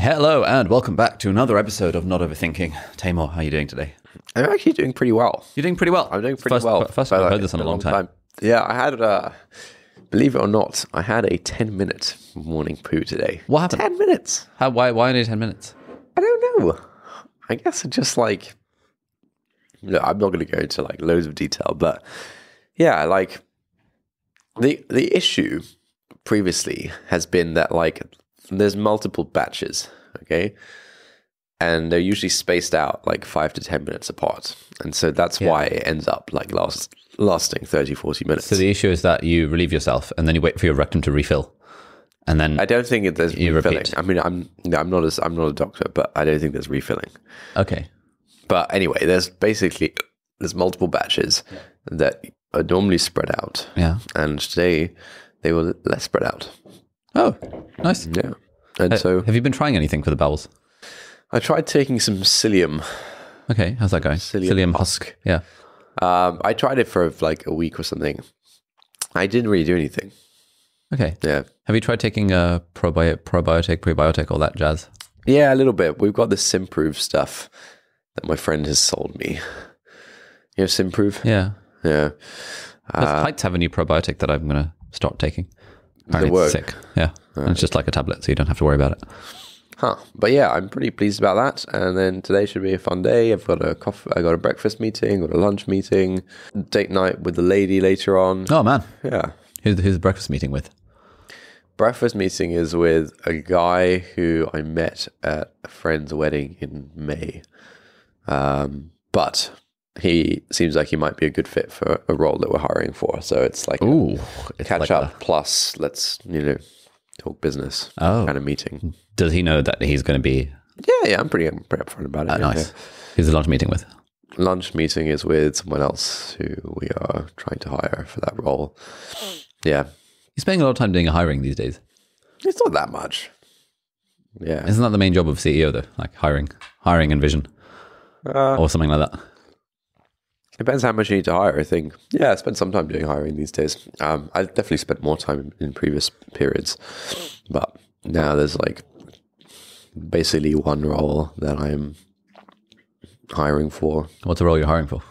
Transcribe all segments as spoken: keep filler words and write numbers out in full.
Hello and welcome back to another episode of Not Overthinking. Taimur, how are you doing today? I'm actually doing pretty well. You're doing pretty well? I'm doing pretty first, well. First time I've heard this in a long time. time. Yeah, I had, uh, believe it or not, I had a ten-minute morning poo today. What happened? ten minutes. How, why, why only ten minutes? I don't know. I guess it's just like, no, I'm not going to go into like loads of detail, but yeah, like the the issue previously has been that like, there's multiple batches, okay? And they're usually spaced out like five to ten minutes apart. And so that's yeah. why it ends up like last, lasting thirty, forty minutes. So the issue is that you relieve yourself and then you wait for your rectum to refill. And then I don't think it, there's you refilling. Repeat. I mean, I'm, no, I'm, not a, I'm not a doctor, but I don't think there's refilling. Okay. But anyway, there's basically, there's multiple batches yeah. that are normally spread out. Yeah. And today they were less spread out. Oh, nice. Yeah. And uh, so, have you been trying anything for the bowels? I tried taking some psyllium. Okay, how's that going? Psyllium, psyllium husk. husk. Yeah. Um, I tried it for like a week or something. I didn't really do anything. Okay. Yeah. Have you tried taking a probi probiotic, prebiotic, all that jazz? Yeah, a little bit. We've got the Simprove stuff that my friend has sold me. You know Simprove? Yeah. Yeah. Uh, Heights have a new probiotic that I'm going to start taking. Apparently the work. It's sick. Yeah. Right. And it's just like a tablet, so you don't have to worry about it. Huh. But yeah, I'm pretty pleased about that. And then today should be a fun day. I've got a coffee, I got a breakfast meeting, got a lunch meeting, date night with the lady later on. Oh man. Yeah. Who's the, who's the breakfast meeting with? Breakfast meeting is with a guy who I met at a friend's wedding in May. Um, but he seems like he might be a good fit for a role that we're hiring for. So it's like Ooh, a catch like up a... plus let's, you know, talk business oh. kind of meeting. Does he know that he's going to be? Yeah, yeah, I'm pretty, I'm pretty upfront about it. Oh, yeah, nice. Yeah. Who's the lunch meeting with? Lunch meeting is with someone else who we are trying to hire for that role. Yeah. You're spending a lot of time doing hiring these days. It's not that much. Yeah. Isn't that the main job of C E O though? Like hiring, hiring and vision uh, or something like that. Depends how much you need to hire, I think. Yeah, I spend some time doing hiring these days. Um, I definitely spent more time in previous periods. But now there's like basically one role that I'm hiring for. What's the role you're hiring for?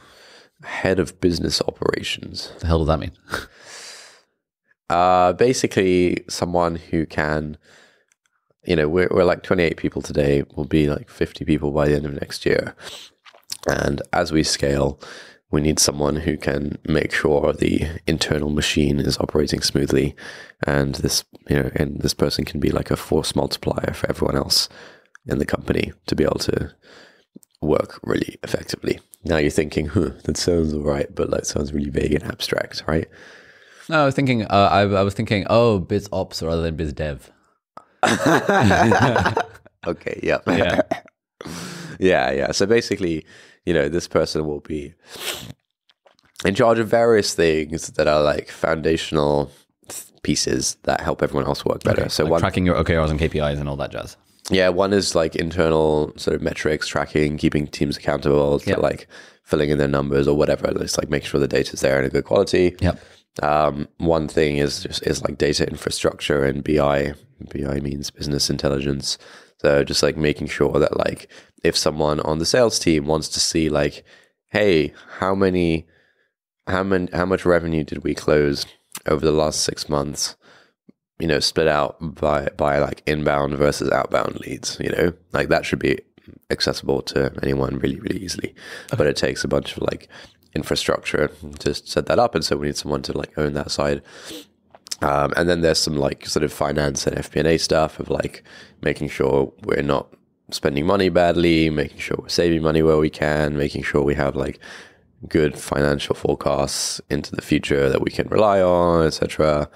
Head of business operations. What the hell does that mean? uh, basically someone who can, you know, we're, we're like twenty-eight people today. We'll be like fifty people by the end of next year. And as we scale, we need someone who can make sure the internal machine is operating smoothly, and this, you know, and this person can be like a force multiplier for everyone else in the company to be able to work really effectively. Now you're thinking, huh, that sounds all right, but that sounds really vague and abstract, right? No, I was thinking, uh, I, I was thinking, oh, biz ops rather than biz dev. Okay, yeah, yeah, yeah, yeah. So basically, you know, this person will be in charge of various things that are like foundational pieces that help everyone else work better. Okay. So like one, tracking your O K Rs and K P Is and all that jazz. Yeah. One is like internal sort of metrics, tracking, keeping teams accountable to yep. like filling in their numbers or whatever. It's like make sure the data is there in a good quality. Yep. Um, one thing is just, is like data infrastructure and B I. B I means business intelligence. So just like making sure that like if someone on the sales team wants to see like, hey, how many, how many, how much revenue did we close over the last six months? You know, split out by by like inbound versus outbound leads. You know, like that should be accessible to anyone really really easily. Okay. But it takes a bunch of like infrastructure to set that up, and so we need someone to like own that side. Um, and then there's some like sort of finance and F P and A stuff of like making sure we're not spending money badly, making sure we're saving money where we can, making sure we have like good financial forecasts into the future that we can rely on, et cetera.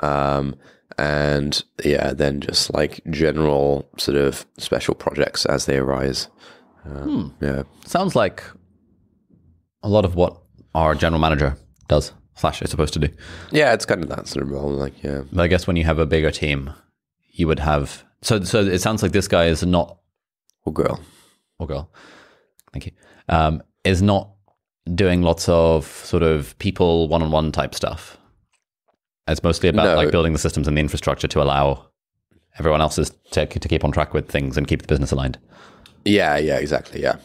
Um, and yeah, then just like general sort of special projects as they arise. Um, hmm. Yeah, sounds like a lot of what our general manager does. Slash is supposed to do. Yeah, it's kind of that sort of role, like yeah. But I guess when you have a bigger team, you would have so so it sounds like this guy is not or girl. Or girl. Thank you. Um is not doing lots of sort of people one on one type stuff. It's mostly about no. like building the systems and the infrastructure to allow everyone else's to, to keep on track with things and keep the business aligned. Yeah, yeah, exactly, yeah.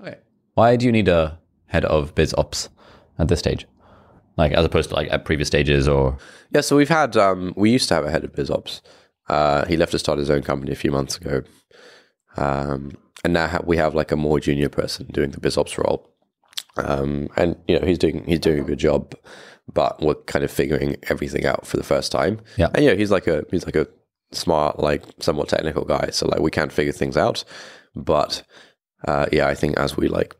Okay. Why do you need a head of biz ops at this stage? Like, as opposed to like at previous stages or? Yeah, so we've had, um, we used to have a head of biz ops. Uh, he left to start his own company a few months ago. Um, and now ha we have like a more junior person doing the biz ops role. Um, and you know, he's doing, he's doing a good job, but we're kind of figuring everything out for the first time. Yeah. And you know, he's like a, he's like a smart, like somewhat technical guy. So like we can figure things out, but, uh, yeah, I think as we like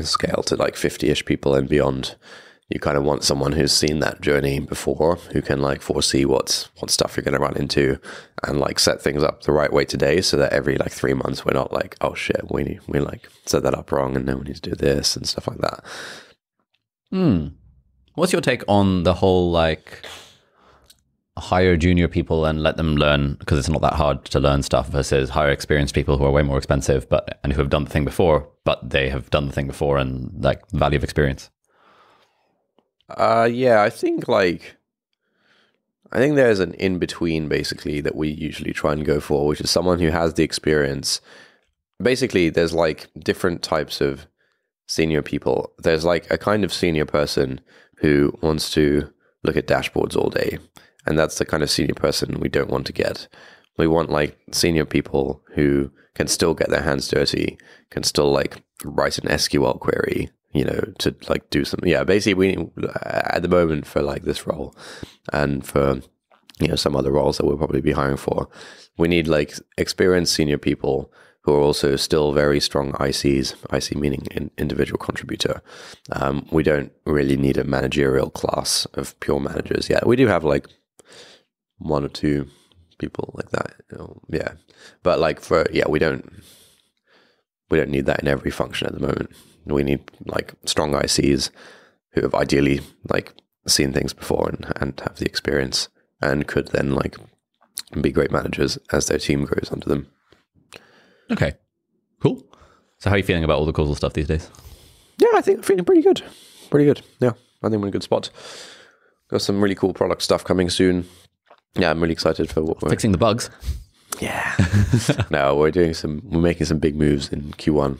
scale to like fifty-ish people and beyond, you kind of want someone who's seen that journey before, who can like foresee what's, what stuff you're going to run into and like set things up the right way today so that every like three months we're not like, oh shit, we need, we like set that up wrong and now we need to do this and stuff like that. Hmm. What's your take on the whole like hire junior people and let them learn, because it's not that hard to learn stuff, versus hire experienced people who are way more expensive but and who have done the thing before, but they have done the thing before and like value of experience? Uh, yeah, I think like, I think there's an in-between basically that we usually try and go for, which is someone who has the experience. Basically, there's like different types of senior people. There's like a kind of senior person who wants to look at dashboards all day. And that's the kind of senior person we don't want to get. We want like senior people who can still get their hands dirty, can still like write an S Q L query, you know, to like do something. Yeah, basically we, at the moment for like this role and for, you know, some other roles that we'll probably be hiring for, we need like experienced senior people who are also still very strong I Cs, I C meaning in individual contributor. Um, we don't really need a managerial class of pure managers yet. We do have like one or two people like that. You know, yeah. But like for, yeah, we don't, we don't need that in every function at the moment. We need like strong I Cs who have ideally like seen things before and, and have the experience and could then like be great managers as their team grows under them. Okay, cool. So how are you feeling about all the causal stuff these days? Yeah, I think I'm feeling pretty good. Pretty good. Yeah, I think we're in a good spot. Got some really cool product stuff coming soon. Yeah, I'm really excited for what we're fixing the bugs. Yeah. No, we're doing some, we're making some big moves in Q one.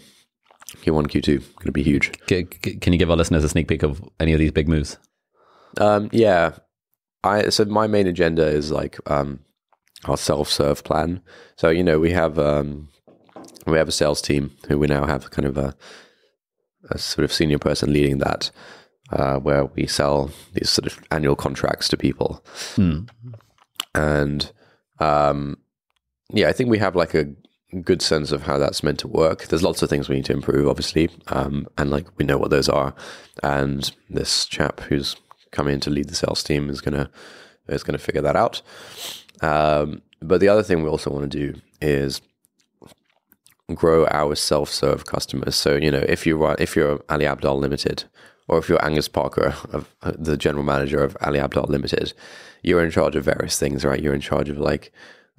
Q one, Q two, going to be huge. Can you give our listeners a sneak peek of any of these big moves? Um, yeah. I, so my main agenda is like um, our self-serve plan. So, you know, we have um, we have a sales team who we now have kind of a, a sort of senior person leading that, uh, where we sell these sort of annual contracts to people. Hmm. And um, yeah, I think we have like a good sense of how that's meant to work. There's lots of things we need to improve, obviously, um, and like we know what those are. And this chap who's come in to lead the sales team is gonna is gonna figure that out. Um, but the other thing we also want to do is grow our self-serve customers. So you know, if you run, if you're Ali Abdaal Limited, or if you're Angus Parker, of, uh, the general manager of Ali Abdaal Limited, you're in charge of various things, right? You're in charge of like,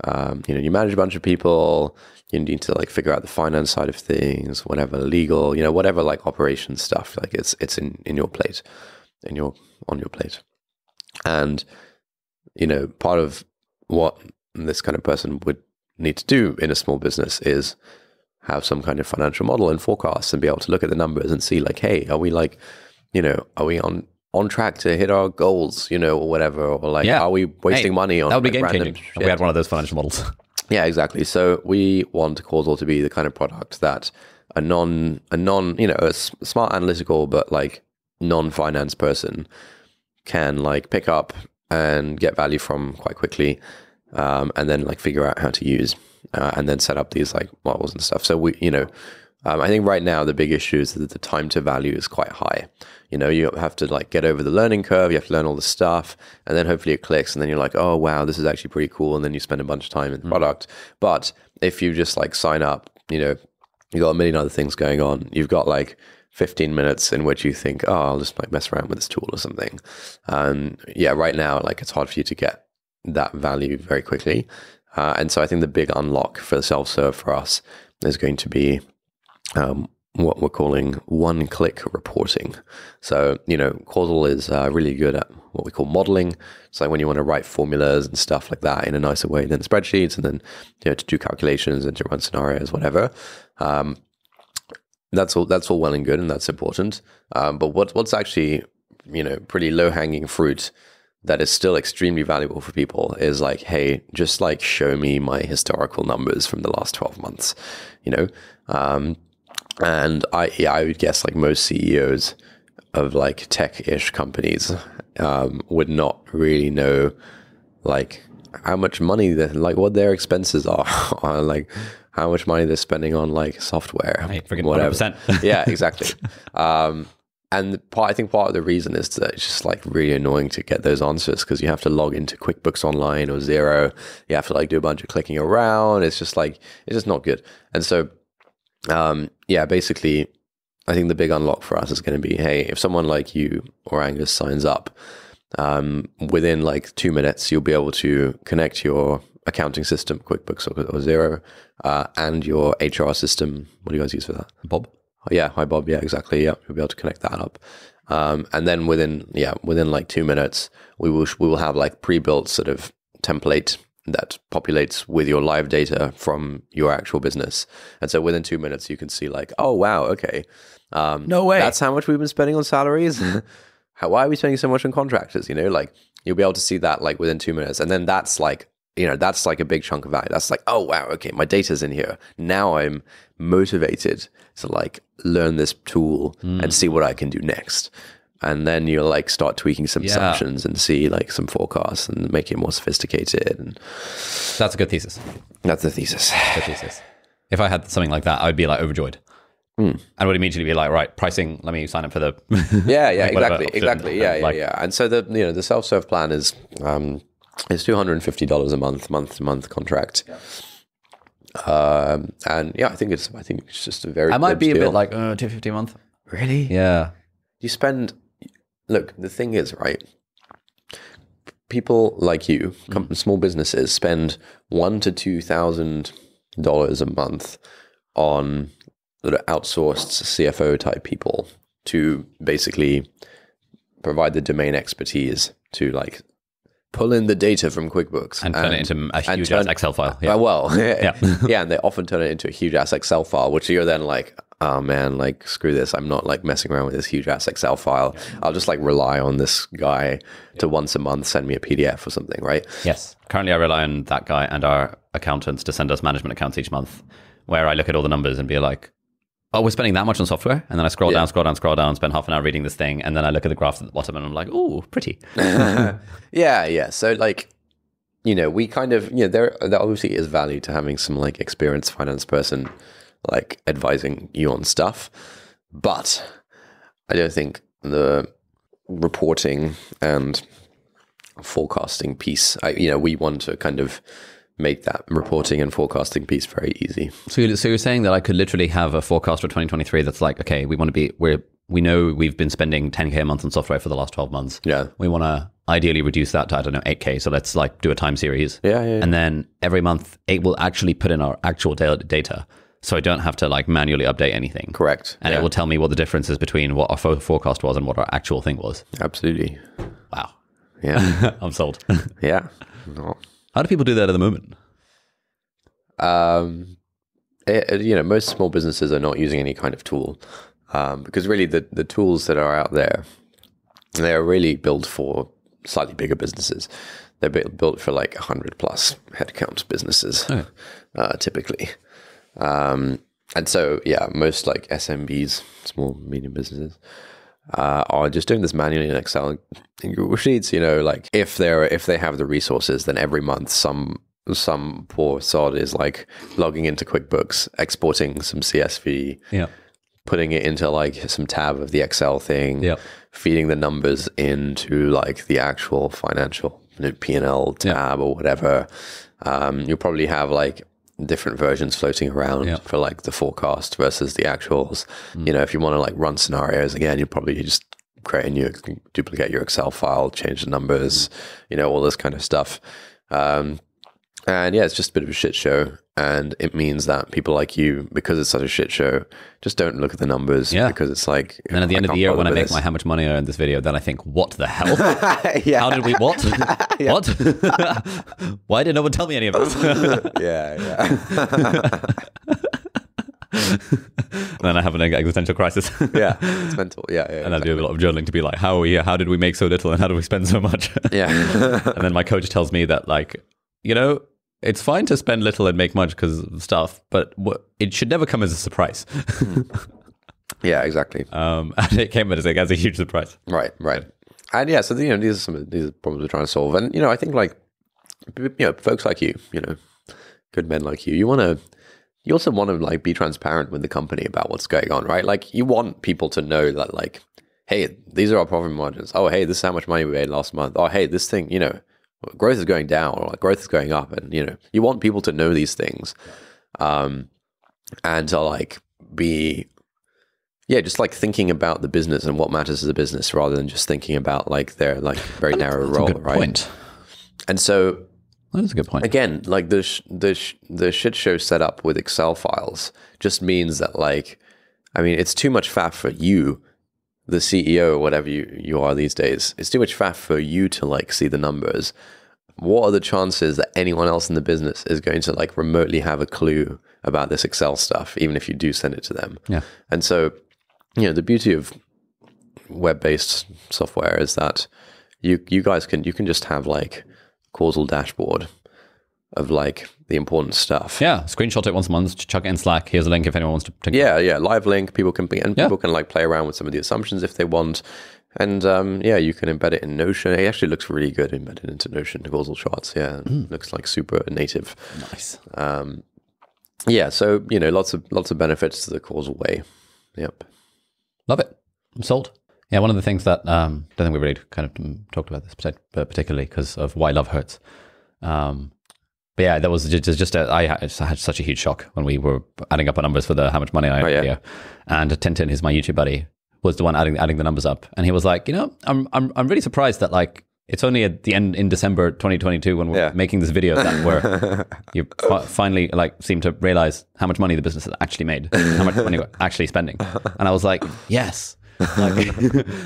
Um, you know, you manage a bunch of people, you need to like figure out the finance side of things, whatever legal, you know, whatever like operations stuff, like it's, it's in, in your plate, in your, on your plate. And, you know, part of what this kind of person would need to do in a small business is have some kind of financial model and forecasts and be able to look at the numbers and see like, hey, are we like, you know, are we on, on track to hit our goals, you know, or whatever, or like, yeah. Are we wasting hey, money on that would be like, game random changing. Shit? We had one of those financial models. Yeah, exactly. So we want Causal to be the kind of product that a non, a non, you know, a smart analytical, but like non-finance person can like pick up and get value from quite quickly. Um, and then like figure out how to use, uh, and then set up these like models and stuff. So we, you know, Um, I think right now the big issue is that the time to value is quite high. You know, you have to like get over the learning curve, you have to learn all the stuff, and then hopefully it clicks, and then you're like, oh, wow, this is actually pretty cool, and then you spend a bunch of time in the mm. product. But if you just like sign up, you know, you've got a million other things going on. You've got like fifteen minutes in which you think, oh, I'll just like mess around with this tool or something. Um, yeah, right now, like it's hard for you to get that value very quickly. Uh, and so I think the big unlock for the self-serve for us is going to be Um, what we're calling one-click reporting. So, you know, Causal is uh, really good at what we call modeling. So when you want to write formulas and stuff like that in a nicer way than spreadsheets, and then, you know, to do calculations and to run scenarios, whatever. Um, that's all, that's all well and good, and that's important. Um, but what, what's actually, you know, pretty low-hanging fruit that is still extremely valuable for people is like, hey, just like show me my historical numbers from the last twelve months, you know? Um, and I, yeah, I would guess like most C E Os of like tech-ish companies um, would not really know like how much money that, like what their expenses are, or like how much money they're spending on like software, hey, whatever. one hundred percent. Yeah, exactly. Um, and part, I think part of the reason is that it's just like really annoying to get those answers, because you have to log into QuickBooks Online or Xero. You have to like do a bunch of clicking around. It's just like, it's just not good. And so, um, yeah, basically, I think the big unlock for us is going to be, hey, if someone like you or Angus signs up, um, within like two minutes, you'll be able to connect your accounting system, QuickBooks or, or Xero, uh, and your H R system. What do you guys use for that? Bob. Yeah. Hi, Bob. Yeah, exactly. Yeah. You'll be able to connect that up. Um, and then within, yeah, within like two minutes, we will, we will have like pre-built sort of template that populates with your live data from your actual business. And so within two minutes, you can see like, oh, wow. Okay. Um, no way. That's how much we've been spending on salaries. How, why are we spending so much on contractors? You know, like you'll be able to see that like within two minutes. And then that's like, you know, that's like a big chunk of value. That's like, oh, wow, okay, my data's in here. Now I'm motivated to like learn this tool mm. and see what I can do next. And then you'll like start tweaking some yeah. assumptions and see like some forecasts and make it more sophisticated. And that's a good thesis. That's the thesis. That's the thesis. If I had something like that, I would be like overjoyed. Mm. I would immediately be like, right, pricing, let me sign up for the... yeah, yeah, like exactly, option. exactly. Yeah, and, yeah, like, yeah. And so the, you know, the self-serve plan is... Um, It's two hundred fifty dollars a month, month to month contract. Yeah. Um, and yeah, I think it's, I think it's just a very, I might be a deal. bit like, uh, two hundred fifty dollars a month. Really? Yeah. You spend, look, the thing is, right? People like you, mm. small businesses spend one to two thousand dollars a month on sort of outsourced C F O type people to basically provide the domain expertise to like, pull in the data from QuickBooks and, and turn it into a huge turn, ass Excel file. Yeah. Uh, well, yeah. Yeah. yeah, and they often turn it into a huge ass Excel file, which you're then like, oh man, like screw this. I'm not like messing around with this huge ass Excel file. Yeah. I'll just like rely on this guy yeah. to once a month send me a P D F or something, right? Yes. Currently I rely on that guy and our accountants to send us management accounts each month, where I look at all the numbers and be like, oh, we're spending that much on software? And then I scroll yeah. down, scroll down, scroll down, spend half an hour reading this thing. And then I look at the graphs at the bottom and I'm like, oh, pretty. yeah, yeah. So like, you know, we kind of, you know, there, there obviously is value to having some like experienced finance person, like advising you on stuff. But I don't think the reporting and forecasting piece, I, you know, we want to kind of make that reporting and forecasting piece very easy. So you're, so you're saying that I could literally have a forecast for twenty twenty-three that's like, okay, we want to be, we're, we know we've been spending ten K a month on software for the last twelve months. Yeah. We want to ideally reduce that to, I don't know, eight K. So let's like do a time series. Yeah, yeah, yeah. And then every month it will actually put in our actual data. So I don't have to like manually update anything. Correct. And yeah. it will tell me what the difference is between what our forecast was and what our actual thing was. Absolutely. Wow. Yeah. I'm sold. yeah. No. How do people do that at the moment? Um, it, you know, most small businesses are not using any kind of tool, um, because really the, the tools that are out there, they are really built for slightly bigger businesses. They're built for like one hundred plus headcount businesses, oh. uh, typically. Um, and so, yeah, most like S M Bs, small, medium businesses, Uh, are just doing this manually in Excel and Google Sheets. You know, like if they're if they have the resources, then every month some some poor sod is like logging into QuickBooks, exporting some C S V, yeah, putting it into like some tab of the Excel thing, yeah, feeding the numbers into like the actual financial P and L tab yeah. or whatever. Um, you'll probably have like different versions floating around yep. for like the forecast versus the actuals. Mm. You know, if you want to like run scenarios again, you probably just create a new, duplicate your Excel file, change the numbers, mm. you know, all this kind of stuff. Um, And yeah, it's just a bit of a shit show. And it means that people like you, because it's such a shit show, just don't look at the numbers. Yeah. Because it's like... And at the I end of the year, when I make this. my how much money I earned this video, then I think, what the hell? yeah. How did we... What? what? Why did no one tell me any of this? yeah, yeah. And then I have an existential crisis. yeah, it's mental. Yeah, yeah. And exactly. I do a lot of journaling to be like, how are we, how did we make so little and how did we spend so much? yeah. And then my coach tells me that, like, you know, it's fine to spend little and make much because of stuff, but it should never come as a surprise. yeah, exactly. Um, and it came as, like, as a huge surprise. Right, right. And yeah, so you know, these are some of these problems we're trying to solve. And you know, I think like you know, folks like you, you know, good men like you, you want to. You also want to like be transparent with the company about what's going on, right? Like you want people to know that, like, hey, these are our profit margins. Oh, hey, this is how much money we made last month. Oh, hey, this thing, you know, growth is going down or like growth is going up, and you know, you want people to know these things, um, and to like be, yeah, just like thinking about the business and what matters to the business rather than just thinking about like their like very that's, narrow that's role, a good right? Point. And so. Well, that's a good point. Again, like the sh the sh the shit show set up with Excel files just means that, like, I mean, it's too much faff for you, the C E O, or whatever you you are these days. It's too much faff for you to like see the numbers. What are the chances that anyone else in the business is going to like remotely have a clue about this Excel stuff, even if you do send it to them? Yeah. And so, you know, the beauty of web-based software is that you you guys can you can just have like. Causal dashboard of like the important stuff. Yeah, screenshot it once a month, chuck it in Slack. Here's a link if anyone wants to. Think yeah, yeah, live link. People can and yeah. people can like play around with some of the assumptions if they want. And um, yeah, you can embed it in Notion. It actually looks really good embedded into Notion causal charts. Yeah, mm. looks like super native. Nice. Um, yeah, so you know, lots of lots of benefits to the causal way. Yep, love it. I'm sold. Yeah, one of the things that um, I don't think we really kind of talked about this particularly because of why love hurts. Um, but yeah, that was just, just a, I had such a huge shock when we were adding up our numbers for the how much money I had oh, yeah. video. And Tintin, who's my YouTube buddy, was the one adding adding the numbers up, and he was like, you know, I'm I'm I'm really surprised that like it's only at the end in December twenty twenty-two when we're yeah. making this video that where you finally like seem to realize how much money the business has actually made, how much money we're actually spending, and I was like, yes. Like,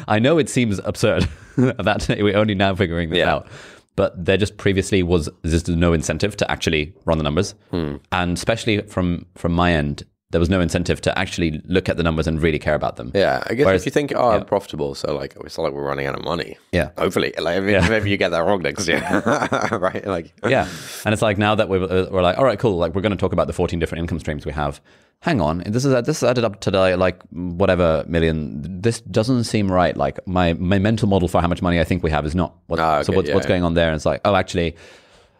I know it seems absurd that we're only now figuring this yeah. out, but there just previously was just no incentive to actually run the numbers, hmm. and especially from from my end, there was no incentive to actually look at the numbers and really care about them. Yeah, I guess. Whereas, if you think, oh, yeah. I'm profitable, so like it's not like we're running out of money. Yeah, hopefully, like, I mean, yeah. maybe you get that wrong next year, right? Like, yeah, and it's like now that we're we're like, all right, cool, like we're going to talk about the fourteen different income streams we have. Hang on, this is this added up to like whatever million. This doesn't seem right. Like my my mental model for how much money I think we have is not. What, oh, okay, so what's yeah, what's yeah. going on there? And it's like, oh, actually,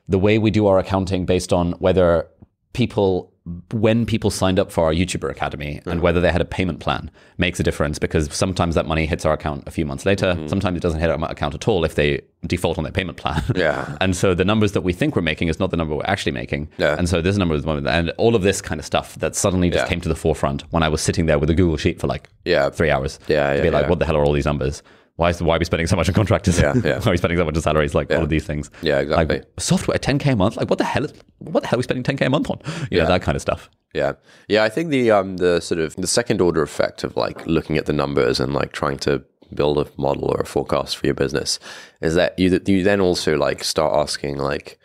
the way we do our accounting based on whether people when people signed up for our YouTuber Academy mm-hmm. and whether they had a payment plan makes a difference because sometimes that money hits our account a few months later. Mm-hmm. Sometimes it doesn't hit our account at all if they default on their payment plan. Yeah. And so the numbers that we think we're making is not the number we're actually making. Yeah. And so this number is the moment. And all of this kind of stuff that suddenly just yeah. came to the forefront when I was sitting there with a Google sheet for like yeah. three hours. Yeah. yeah to be yeah, like, yeah. what the hell are all these numbers? Why is the, why are we spending so much on contractors? Yeah, yeah. Why are we spending so much on salaries? Like yeah. all of these things. Yeah, exactly. Like, software, ten K a month. Like what the hell? Is, what the hell are we spending ten K a month on? You yeah, know, that kind of stuff. Yeah, yeah. I think the um the sort of the second order effect of like looking at the numbers and like trying to build a model or a forecast for your business is that you you then also like start asking like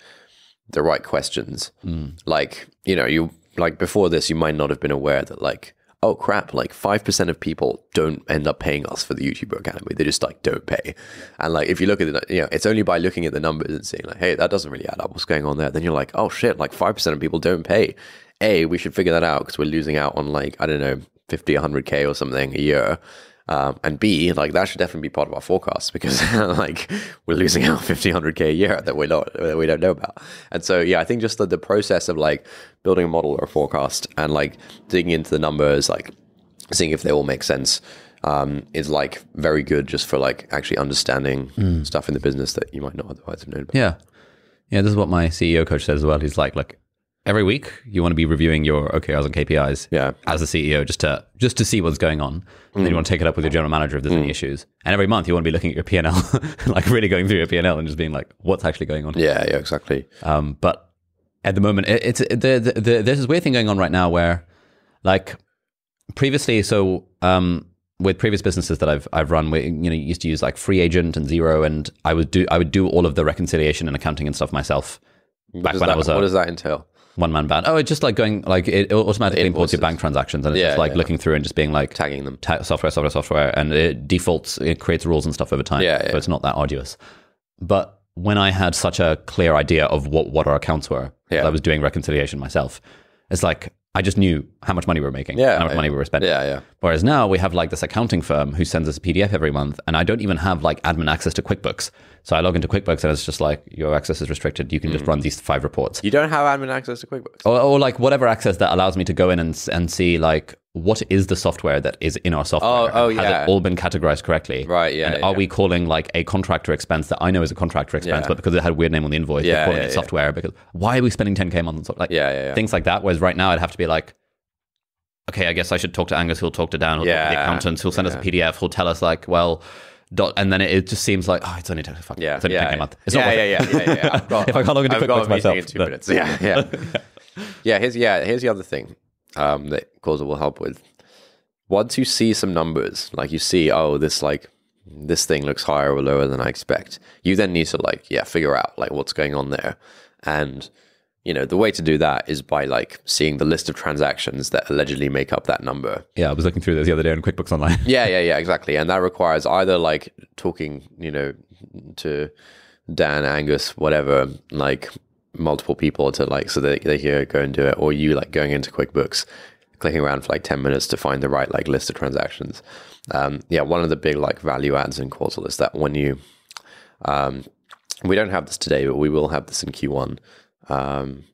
the right questions. Mm. Like you know you like before this you might not have been aware that like. Oh crap, like five percent of people don't end up paying us for the YouTuber Academy. They just like don't pay. And like, if you look at it, you know, it's only by looking at the numbers and seeing like, hey, that doesn't really add up. What's going on there? Then you're like, oh shit, like five percent of people don't pay. A, we should figure that out because we're losing out on like, I don't know, fifty, a hundred K or something a year. Um, and B, like that should definitely be part of our forecast because like we're losing out fifty, a hundred K a year that we're not, that we don't know about. And so, yeah, I think just the, the process of like building a model or a forecast and like digging into the numbers, like seeing if they all make sense um, is like very good just for like actually understanding mm. stuff in the business that you might not otherwise have known about. Yeah. Yeah. This is what my C E O coach says as well. He's like, like, every week, you want to be reviewing your O K Rs and K P Is yeah. as a C E O just to just to see what's going on. And mm. then you want to take it up with your general manager if there's mm. any issues. And every month, you want to be looking at your P and L, like really going through your P and L and just being like, what's actually going on? Yeah, yeah, exactly. Um, but at the moment. It, it's the, the, the, there's this weird thing going on right now where, like, previously, so um, with previous businesses that I've I've run, we you know used to use like Free Agent and Xero, and I would do I would do all of the reconciliation and accounting and stuff myself. Back when that, I was a, what does that entail? One man band. Oh, it's just like going like it automatically imports your bank transactions, and it's yeah, just like yeah. looking through and just being like tagging them. Ta software, software, software, and it defaults. It creates rules and stuff over time. Yeah, yeah. So it's not that arduous. But when I had such a clear idea of what what our accounts were, yeah. I was doing reconciliation myself. It's like, I just knew how much money we were making, yeah, how much yeah. money we were spending. Yeah, yeah. Whereas now we have like this accounting firm who sends us a P D F every month, and I don't even have like admin access to QuickBooks. So I log into QuickBooks and it's just like, your access is restricted. You can mm. just run these five reports. You don't have admin access to QuickBooks? Or, or like whatever access that allows me to go in and, and see like, what is the software that is in our software? Oh, oh yeah. Has it all been categorized correctly? Right, yeah. And are yeah. we calling like a contractor expense that I know is a contractor expense, yeah. but because it had a weird name on the invoice, yeah, we're calling yeah, it yeah. software, because why are we spending ten K a month on software? Like, yeah, yeah, yeah. Things like that. Whereas right now I'd have to be like, okay, I guess I should talk to Angus, who'll talk to Dan, who'll yeah, talk to the accountants, who'll send yeah. us a P D F, who'll tell us like, well, dot, and then it, it just seems like, oh, it's only ten K yeah, it's only yeah, ten K yeah. a month. It's yeah, not yeah, yeah, yeah, yeah, yeah. I've got, if I can't log into I've QuickBooks myself. In two but, minutes. Yeah, yeah. yeah. yeah, here's, yeah, here's the other thing. Um, that Causal will help with. Once you see some numbers, like you see, oh, this like this thing looks higher or lower than I expect, you then need to like yeah figure out like what's going on there. And you know, the way to do that is by like seeing the list of transactions that allegedly make up that number. Yeah, I was looking through this the other day in QuickBooks Online. yeah, yeah, yeah, exactly. And that requires either like talking, you know, to Dan, Angus, whatever, like multiple people to like, so they, they hear, go and do it, or you like going into QuickBooks, clicking around for like ten minutes to find the right like list of transactions. Um, yeah, one of the big like value adds in Causal is that when you, um, we don't have this today, but we will have this in Q one. Um,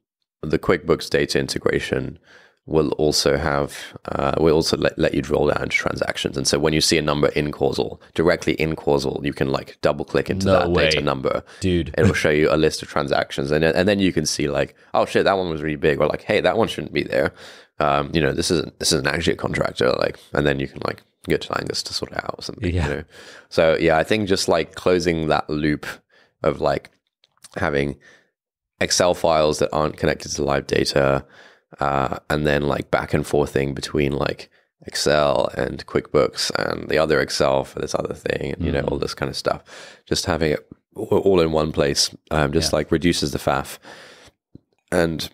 the QuickBooks data integration will also have, uh, will also let, let you drill down into transactions. And so when you see a number in Causal, directly in Causal, you can like double click into no that way. data number. Dude. It will show you a list of transactions. And, and then you can see like, oh shit, that one was really big. Or like, hey, that one shouldn't be there. Um, you know, this isn't, this isn't actually a contractor. Like, and then you can like get to Angus to sort it out or something. Yeah. You know? So yeah, I think just like closing that loop of like having Excel files that aren't connected to live data, Uh, and then like back and forth thing between like Excel and QuickBooks and the other Excel for this other thing, and you mm. know, all this kind of stuff. Just having it all in one place um, just yeah. like reduces the faff. And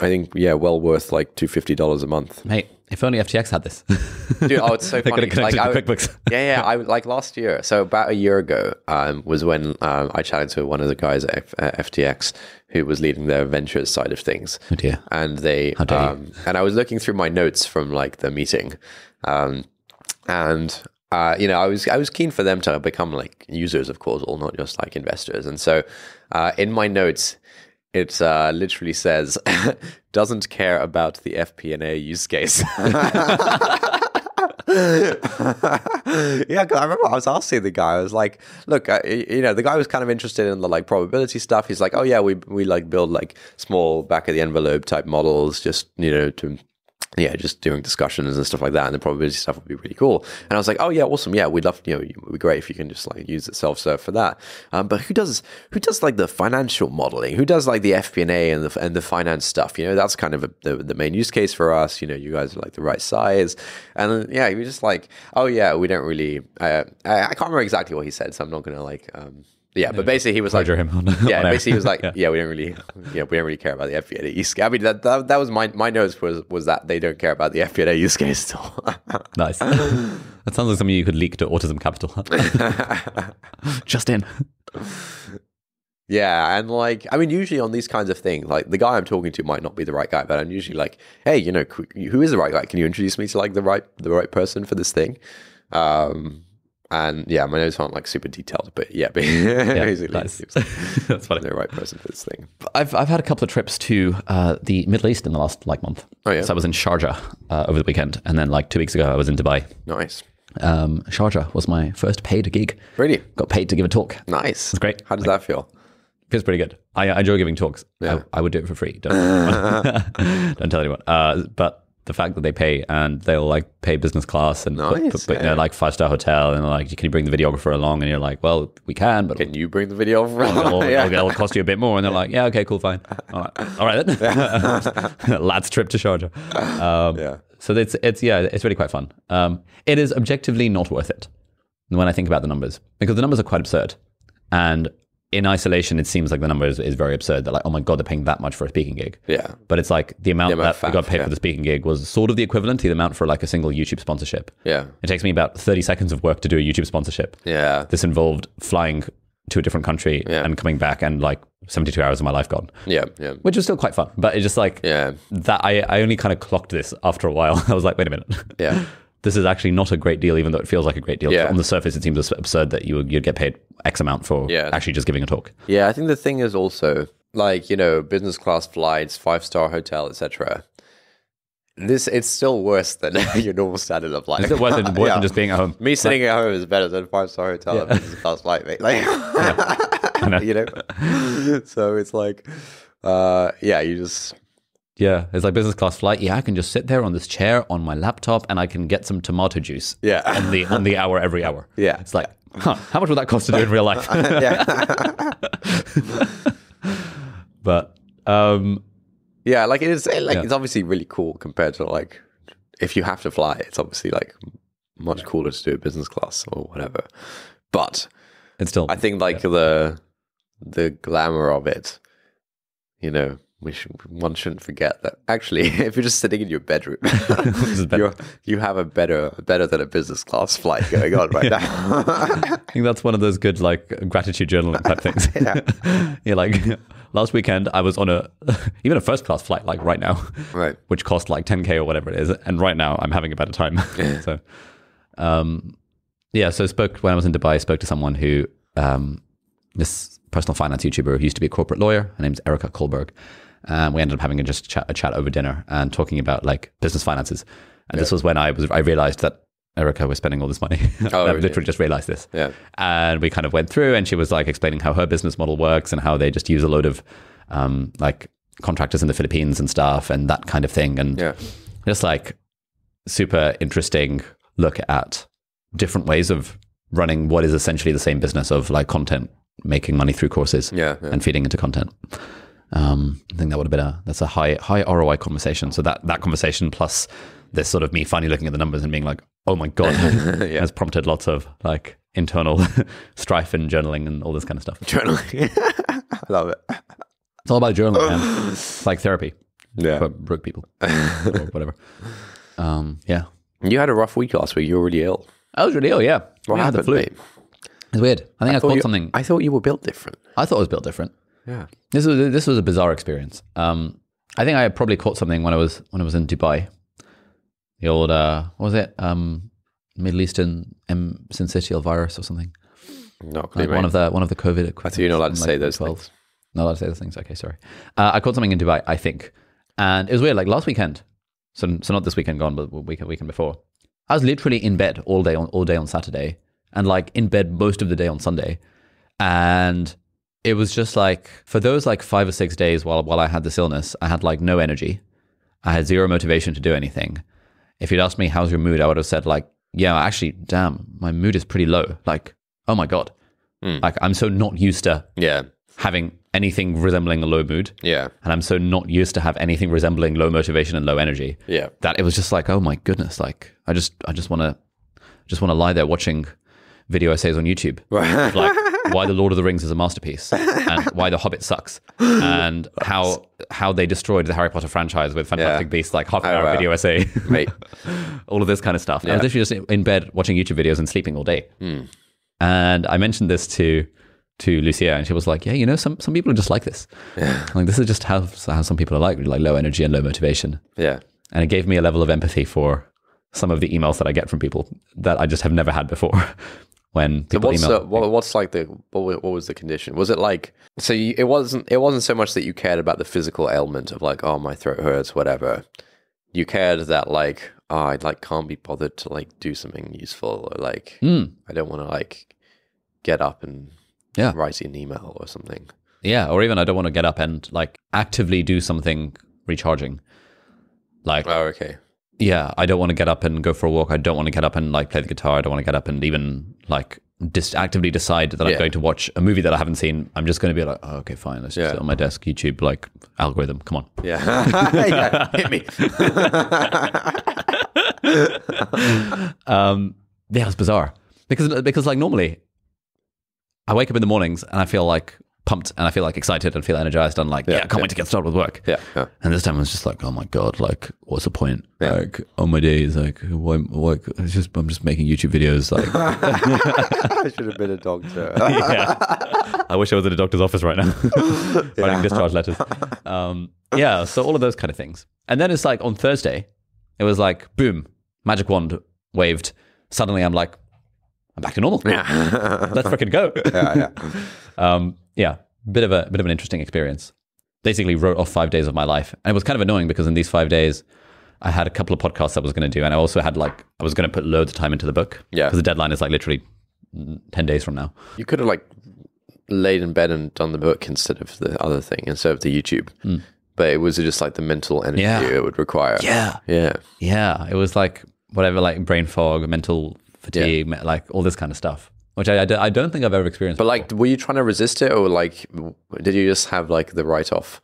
I think, yeah, well worth like two hundred fifty dollars a month. Mate, if only F T X had this. Dude, oh, it's so funny. Like, to I would, QuickBooks. yeah, yeah. I like last year, so about a year ago um, was when um, I chatted to one of the guys at F uh, F T X who was leading their ventures side of things. Oh dear. And they, um, and I was looking through my notes from like the meeting, um, and uh, you know, I was I was keen for them to become like users of Causal, not just like investors. And so uh, in my notes, it uh, literally says, doesn't care about the F P and A use case. yeah, cause I remember I was asking the guy, I was like, look, I, you know, the guy was kind of interested in the like probability stuff. He's like, oh yeah, we, we like build like small back of the envelope type models, just, you know, to... yeah, just doing discussions and stuff like that, and the probability stuff would be really cool. And I was like, oh yeah, awesome, yeah, we'd love, you know, it would be great if you can just like use it self-serve for that. Um, but who does who does like the financial modeling? Who does like the F P and A and the and the finance stuff? You know, that's kind of a, the the main use case for us. You know, you guys are like the right size, and yeah, he was just like, oh yeah, we don't really. Uh, I I can't remember exactly what he said, so I'm not gonna like. Um, Yeah, but basically he was like, him on, yeah, on basically he was like, yeah. yeah, we don't really, yeah, we don't really care about the F P and A use case. I mean, that, that that was my my notes was was that they don't care about the F P and A use case at all. Nice. That sounds like something you could leak to Autism Capital. Just in. Yeah, and like, I mean, usually on these kinds of things, like the guy I'm talking to might not be the right guy, but I'm usually like, hey, you know, who is the right guy? Can you introduce me to like the right the right person for this thing? Um. And yeah, my notes aren't like super detailed, but yeah, but yeah basically, that's, that's funny. The right person for this thing. I've I've had a couple of trips to uh, the Middle East in the last like month. Oh yeah. So I was in Sharjah uh, over the weekend, and then like two weeks ago I was in Dubai. Nice. Um, Sharjah was my first paid gig. Really? Got paid to give a talk. Nice. It's great. How does like, that feel? Feels pretty good. I, I enjoy giving talks. Yeah. I, I would do it for free. Don't, don't tell anyone. Uh, but the fact that they pay, and they'll like pay business class and nice, put, put, yeah. like five star hotel, and like, can you bring the videographer along? And you're like, well, we can, but can you bring the videographer? It'll, it'll, yeah. it'll cost you a bit more. And they're like, yeah, okay, cool, fine. All right, all right then. Lads trip to Sharjah. Um, yeah. So it's it's yeah, it's really quite fun. Um, it is objectively not worth it when I think about the numbers, because the numbers are quite absurd, and in isolation, it seems like the number is, is very absurd. They're like, oh my God, they're paying that much for a speaking gig. Yeah. But it's like the amount, the amount that fact, we got paid yeah. for the speaking gig was sort of the equivalent to the amount for like a single YouTube sponsorship. Yeah. It takes me about thirty seconds of work to do a YouTube sponsorship. Yeah. This involved flying to a different country yeah. and coming back, and like seventy-two hours of my life gone. Yeah. Yeah. Which was still quite fun. But it's just like yeah. that I, I only kind of clocked this after a while. I was like, wait a minute. Yeah. This is actually not a great deal, even though it feels like a great deal. Yeah. On the surface, it seems absurd that you, you'd get paid X amount for yeah. actually just giving a talk. Yeah, I think the thing is also, like, you know, business class flights, five-star hotel, et cetera. This, it's still worse than your normal standard of life. Is it worse than, worse yeah. than just being at home? Me sitting like, at home is better than five-star hotel yeah. and business class flight, mate. Like, I know. You know? So it's like, uh, yeah, you just... Yeah, it's like business class flight. Yeah, I can just sit there on this chair on my laptop, and I can get some tomato juice. Yeah, on the on the hour every hour. Yeah, it's like, huh, how much would that cost to do in real life? yeah, but um, yeah, like it is. Like yeah. it's obviously really cool compared to like if you have to fly, it's obviously like much cooler to do a business class or whatever. But it's still, I think, like yeah. the the glamour of it, you know. We should, one shouldn't forget that actually, if you're just sitting in your bedroom, you're, you have a better, better than a business class flight going on right yeah. now. I think that's one of those good like gratitude journaling type things. Yeah. You're like, last weekend I was on a even a first class flight like right now, right, which cost like ten K or whatever it is, and right now I'm having a better time. So, um, yeah. So I spoke when I was in Dubai. I spoke to someone who um, this personal finance YouTuber who used to be a corporate lawyer. Her name's Erica Kohlberg. And um, we ended up having a just chat, a chat over dinner and talking about like business finances. And yeah. this was when I was I realized that Erica was spending all this money. Oh, I literally yeah. just realized this. Yeah. And we kind of went through, and she was like explaining how her business model works and how they just use a load of um, like contractors in the Philippines and stuff and that kind of thing. And yeah. just like super interesting look at different ways of running what is essentially the same business of like content, making money through courses yeah, yeah. and feeding into content. Um, I think that would have been a, that's a high, high R O I conversation. So that, that conversation plus this sort of me finally looking at the numbers and being like, oh my God, yeah. has prompted lots of like internal strife and journaling and all this kind of stuff. Journaling. I love it. It's all about journaling, man. It's like therapy yeah. for broke people or whatever. Um, yeah. You had a rough week last week. You were really ill. I was really ill. Yeah. What I happened, had the flu. Mate? It's weird. I think I, I caught you, something. I thought you were built different. I thought I was built different. Yeah, this was this was a bizarre experience. Um, I think I probably caught something when I was when I was in Dubai, the old uh, what was it, um, Middle Eastern M syncytial virus or something. Not like one of the one of the COVID. I thought you're not allowed to like say those twelve. Things. Not allowed to say those things. Okay, sorry. Uh, I caught something in Dubai, I think, and it was weird. Like last weekend, so so not this weekend gone, but weekend weekend before, I was literally in bed all day on all day on Saturday, and like in bed most of the day on Sunday, and. It was just like, for those like five or six days while while I had this illness, I had like no energy. I had zero motivation to do anything. If you'd asked me, how's your mood? I would have said like, yeah, actually, damn, my mood is pretty low. Like, oh my God. Mm. Like I'm so not used to yeah. having anything resembling a low mood. Yeah. And I'm so not used to have anything resembling low motivation and low energy. Yeah. That it was just like, oh my goodness. Like I just, I just want to, just want to lie there watching video essays on YouTube. Like, why the Lord of the Rings is a masterpiece, and why the Hobbit sucks, and how how they destroyed the Harry Potter franchise with Fantastic yeah. Beasts, like half an hour oh, wow. video essay, right. all of this kind of stuff. Yeah. I was literally just in bed watching YouTube videos and sleeping all day. Mm. And I mentioned this to to Lucia, and she was like, "Yeah, you know, some some people are just like this. Yeah. Like this is just how how some people are like, like low energy and low motivation." Yeah, and it gave me a level of empathy for some of the emails that I get from people that I just have never had before. When so what's, the, what, what's like the what, what was the condition? Was it like so? You, it wasn't. It wasn't so much that you cared about the physical ailment of like, oh, my throat hurts, whatever. You cared that like, oh, I like can't be bothered to like do something useful, or like mm. I don't want to like get up and yeah. write an email or something. Yeah, or even I don't want to get up and like actively do something recharging. Like, oh, okay. yeah, I don't want to get up and go for a walk. I don't want to get up and like play the guitar. I don't want to get up and even like just actively decide that yeah. I'm going to watch a movie that I haven't seen. I'm just going to be like, oh, okay, fine. Let's just yeah. sit on my desk, YouTube, like algorithm. Come on. Yeah. yeah hit me. um, yeah, it's bizarre because, because like normally I wake up in the mornings and I feel like pumped and I feel like excited and feel energized and like, yeah, yeah I can't yeah. wait to get started with work. Yeah, yeah. And this time I was just like, oh my God, like, what's the point? Yeah. Like, on my days, like, why, why, it's just, I'm just making YouTube videos. Like, I should have been a doctor. yeah. I wish I was in a doctor's office right now, yeah. writing discharge letters. Um, yeah, so all of those kind of things. And then it's like on Thursday, it was like, boom, magic wand waved. Suddenly I'm like, I'm back to normal. Yeah. Let's freaking go. Yeah, yeah. um, yeah, bit of a bit of an interesting experience. Basically wrote off five days of my life. And it was kind of annoying because in these five days, I had a couple of podcasts I was going to do. And I also had like, I was going to put loads of time into the book. Yeah. Because the deadline is like literally ten days from now. You could have like laid in bed and done the book instead of the other thing, instead of the YouTube. Mm. But it was just like the mental energy yeah. it would require. Yeah. Yeah. Yeah. It was like whatever, like brain fog, mental fatigue, yeah. like all this kind of stuff. Which I, I don't think I've ever experienced. But before. Like, were you trying to resist it, or like, did you just have like the write-off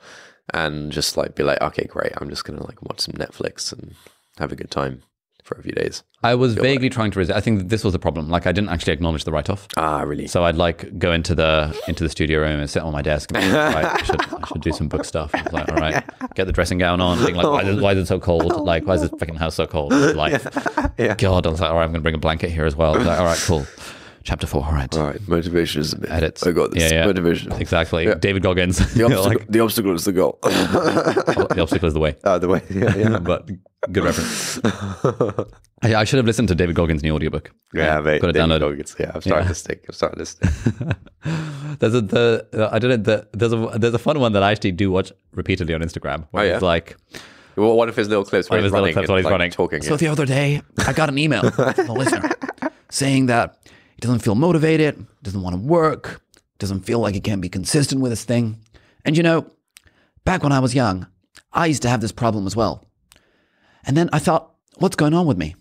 and just like be like, okay, great, I'm just gonna like watch some Netflix and have a good time for a few days? I was Feel vaguely like. trying to resist. I think that this was the problem. Like, I didn't actually acknowledge the write-off. Ah, really? So I'd like go into the into the studio room and sit on my desk and be like, right, I should, I should do some book stuff. I was like, all right, get the dressing gown on. Being like, why is, why is it so cold? Like, why is this fucking house so cold? Like, yeah. Yeah. God, I was like, all right, I'm gonna bring a blanket here as well. I was like, all right, cool. Chapter four, all right. All right, motivation is the myth. Edits. I got this, yeah, yeah. motivation. Exactly, yeah. David Goggins. The obstacle, like, the obstacle is the goal. The obstacle is the way. Oh, uh, the way, yeah, yeah. But good reference. I, I should have listened to David Goggins' new audiobook. Yeah, yeah mate, got it David downloaded. Goggins, yeah, I'm starting yeah. to stick, I'm starting to stick. There's a, the, I don't know, the, there's, a, there's a fun one that I actually do watch repeatedly on Instagram, where oh, yeah? it's like, well, one of his little clips, one of his little clips while he's like, running. Talking, so yeah. the other day, I got an email from a listener saying that doesn't feel motivated, doesn't want to work, doesn't feel like he can be consistent with his thing. And you know, back when I was young, I used to have this problem as well. And then I thought, what's going on with me?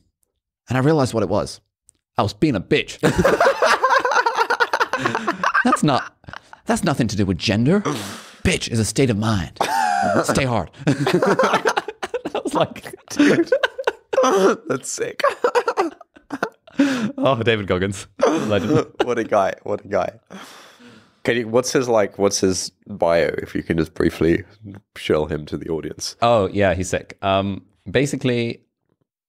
And I realized what it was. I was being a bitch. That's not, that's nothing to do with gender. Bitch is a state of mind. Stay hard. I was like, dude, that's sick. Oh, David Goggins. What a guy. What a guy. Can you, what's his like, what's his bio? If you can just briefly shell him to the audience. Oh yeah, he's sick. Um, basically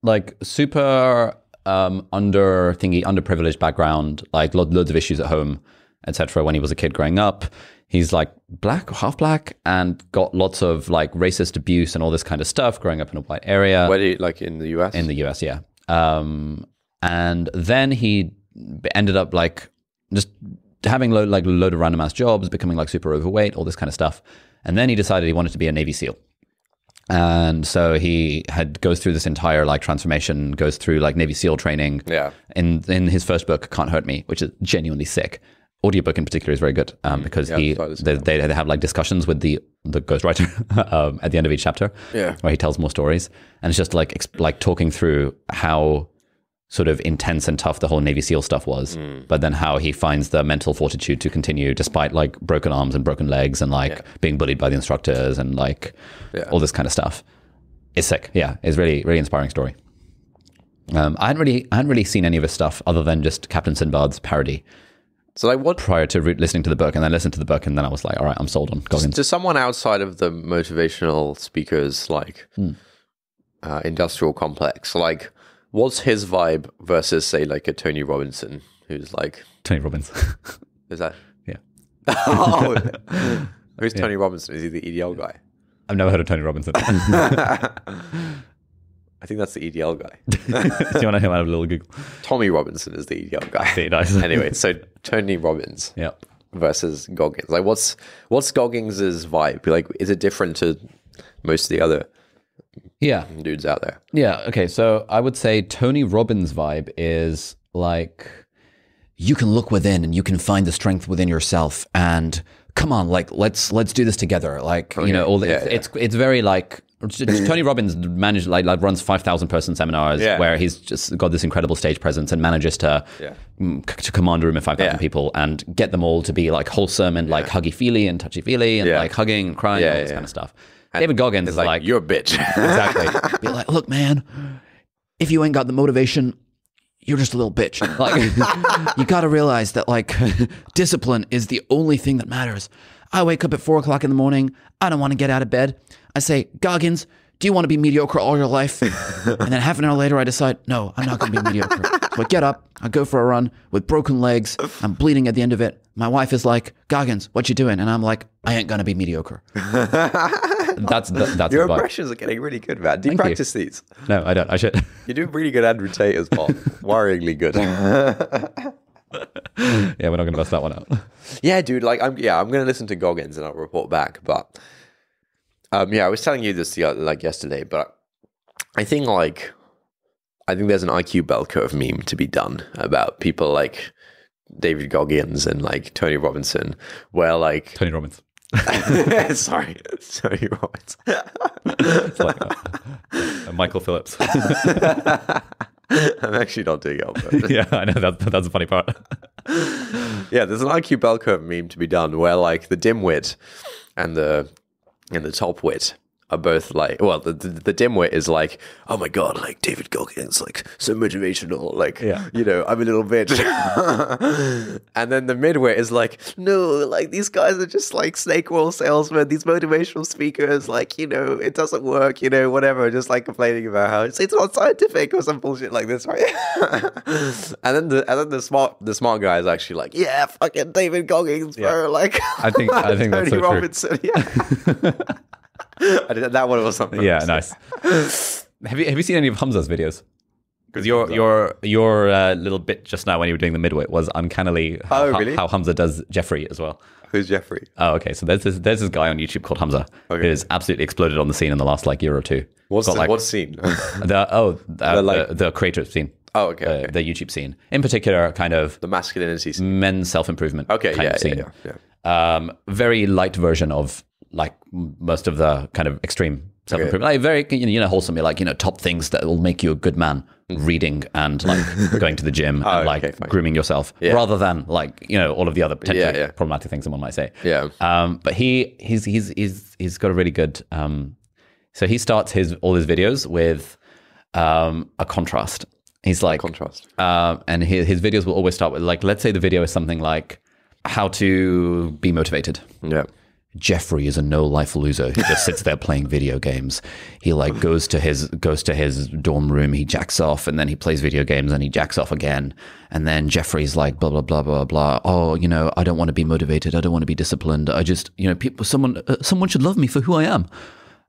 like super um, under thingy, underprivileged background, like lo loads of issues at home, et cetera. When he was a kid growing up, he's like black, half black, and got lots of like racist abuse and all this kind of stuff growing up in a white area. Where do you, like in the U S? In the U S, yeah. Um, And then he ended up like just having load, like a load of random ass jobs, becoming like super overweight, all this kind of stuff. And then he decided he wanted to be a Navy SEAL. And so he had goes through this entire like transformation, goes through like Navy SEAL training. Yeah. In in his first book, Can't Hurt Me, which is genuinely sick. Audiobook in particular is very good um, because yeah, he they, they they have like discussions with the the ghostwriter um, at the end of each chapter, yeah, where he tells more stories and it's just like like talking through how sort of intense and tough the whole Navy SEAL stuff was, mm. but then how he finds the mental fortitude to continue despite like broken arms and broken legs and like yeah. being bullied by the instructors and like yeah. all this kind of stuff. It's sick. Yeah. It's really, really inspiring story. Um, I hadn't really, I hadn't really seen any of his stuff other than just Captain Sinbad's parody. So like what prior to re listening to the book and then listened to the book and then I was like, all right, I'm sold on Goggins. To someone outside of the motivational speakers, like mm. uh, industrial complex, like, what's his vibe versus, say, like a Tony Robinson, who's like... Tony Robbins. Is that? Yeah. Oh, who's Tony yeah. Robinson? Is he the E D L guy? I've never heard of Tony Robinson. I think that's the E D L guy. Do you want to hear out of a little Google? Tommy Robinson is the E D L guy. Very nice. Anyway, so Tony Robbins yeah. versus Goggins. Like, what's what's Goggins' vibe? Like, is it different to most of the other... yeah dudes out there? Yeah. Okay, so I would say Tony Robbins' vibe is like, you can look within and you can find the strength within yourself and come on, like let's let's do this together, like, oh, you yeah. know all the, yeah, it's, yeah. it's it's very like Tony Robbins manages like, like runs five thousand person seminars yeah. where he's just got this incredible stage presence and manages to yeah. m to command a room of five thousand yeah. people and get them all to be like wholesome and yeah. like huggy feely and touchy feely and yeah. like hugging and crying yeah, and all this yeah. kind of stuff. And David Goggins is like, like you're a bitch. Exactly. Be like, look, man, if you ain't got the motivation, you're just a little bitch. Like you got to realize that like discipline is the only thing that matters. I wake up at four o'clock in the morning. I don't want to get out of bed. I say, Goggins, do you want to be mediocre all your life? And then half an hour later, I decide, no, I'm not going to be mediocre. So I get up, I go for a run with broken legs. I'm bleeding at the end of it. My wife is like, Goggins, what you doing? And I'm like, I ain't going to be mediocre. That's the, that's your impressions are getting really good, man. Do you Thank practice you. these? No, I don't. I should. You do really good Andrew Tate as well. Worryingly good. Yeah, we're not going to bust that one out. Yeah, dude. Like, I'm, yeah, I'm going to listen to Goggins and I'll report back. But um, yeah, I was telling you this like yesterday, but I think like, I think there's an I Q bell curve meme to be done about people like David Goggins and like Tony Robinson, where like Tony Robbins. sorry, Tony Robbins. It's like uh, Michael Phillips. I'm actually not doing it. Yeah, I know that, that's the funny part. Yeah, there's an I Q bell curve meme to be done where like the dimwit and the and the top wit are both like, well, the the, the dimwit is like, oh my god, like David Goggins, like so motivational, like yeah. you know, I'm a little bitch. And then the midwit is like, no, like these guys are just like snake oil salesmen, these motivational speakers, like you know, it doesn't work, you know, whatever, just like complaining about how it's, it's not scientific or some bullshit like this, right? And then the and then the smart the smart guy is actually like, yeah, fucking David Goggins, bro, yeah. like I think I think Tony that's so Robinson, true. Yeah. I did, that one was something. Yeah, nice. have you have you seen any of Hamza's videos? Because your your your uh, little bit just now when you were doing the midwit was uncannily how, oh, really? how Hamza does Jeffrey as well. Who's Jeffrey? Oh, okay. So there's this there's this guy on YouTube called Hamza okay. who has absolutely exploded on the scene in the last like year or two. What's the, like, what scene? the oh uh, the, like, the, the creator scene. Oh, okay, uh, okay. The YouTube scene in particular, kind of the masculinity scene. Men's self improvement. Okay, kind yeah, of scene. yeah, yeah, yeah. Um, very light version of. Like most of the kind of extreme self-improvement, okay. like very, you know, wholesomely, like, you know, top things that will make you a good man, reading and like going to the gym oh, and like okay, grooming yourself yeah. rather than like, you know, all of the other potentially yeah, yeah. problematic things someone might say. Yeah. Um, but he, he's, he's, he's, he's got a really good, um, so he starts his, all his videos with, um, a contrast. He's like, contrast. Uh, and his, his videos will always start with like, let's say the video is something like how to be motivated. Yeah. Jeffrey is a no-life loser who just sits there playing video games. He like goes to his goes to his dorm room, he jacks off, and then he plays video games and he jacks off again. And then Jeffrey's like blah blah blah blah blah. Oh, you know, I don't want to be motivated. I don't want to be disciplined. I just, you know, people, someone, uh, someone should love me for who I am.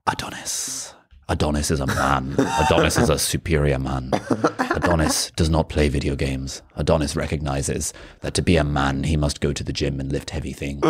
Adonis. Adonis is a man. Adonis is a superior man. Adonis does not play video games. Adonis recognizes that to be a man, he must go to the gym and lift heavy things.